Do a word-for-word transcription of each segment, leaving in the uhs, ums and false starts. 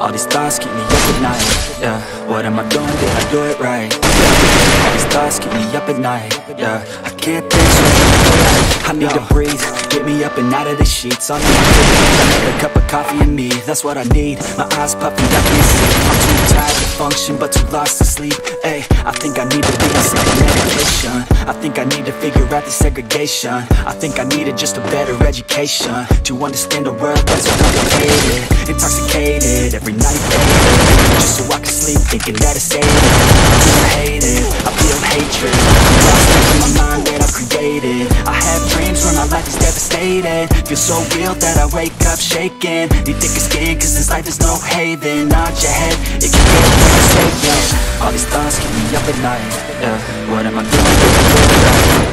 All these thoughts keep me up at night, yeah. What am I doing? Did I do it right? Yeah. All these thoughts keep me up at night, yeah. I can't think straight. I need no. to breathe, get me up and out of the sheets. I need another cup of coffee and me, that's what I need. My eyes puffy, I can't sleep. I'm too tired to function, but too lost to sleep. Ay, I think I need to be on some medication. I think I need to figure out the segregation. I think I needed just a better education to understand the world that's complicated. Intoxicated every night, baby, just so I can sleep thinking that it's safe. I hate it, I feel hatred. I'm lost in my mind that I've created. I have dreams where my life is devastated. Feel so real that I wake up shaking. Need thicker skin cause this life is no haven. Nod your head, it can get forsaken. All these thoughts keep me up at night, yeah. What am I doing?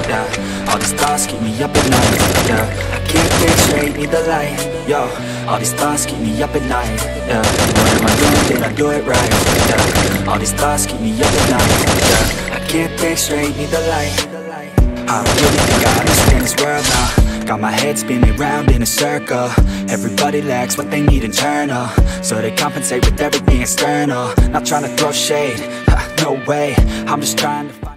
Yeah. All these thoughts keep me up at night, yeah. I can't portray me the light. Yo, all these thoughts keep me up at night. Yeah, what am I doing? Did I do it right? Yeah, all these thoughts keep me up at night. Yeah, I can't portray me the light. I don't really think I understand this world now. Got my head spinning round in a circle. Everybody lacks what they need internal, so they compensate with everything external. Not trying to throw shade, ha, no way. I'm just trying to find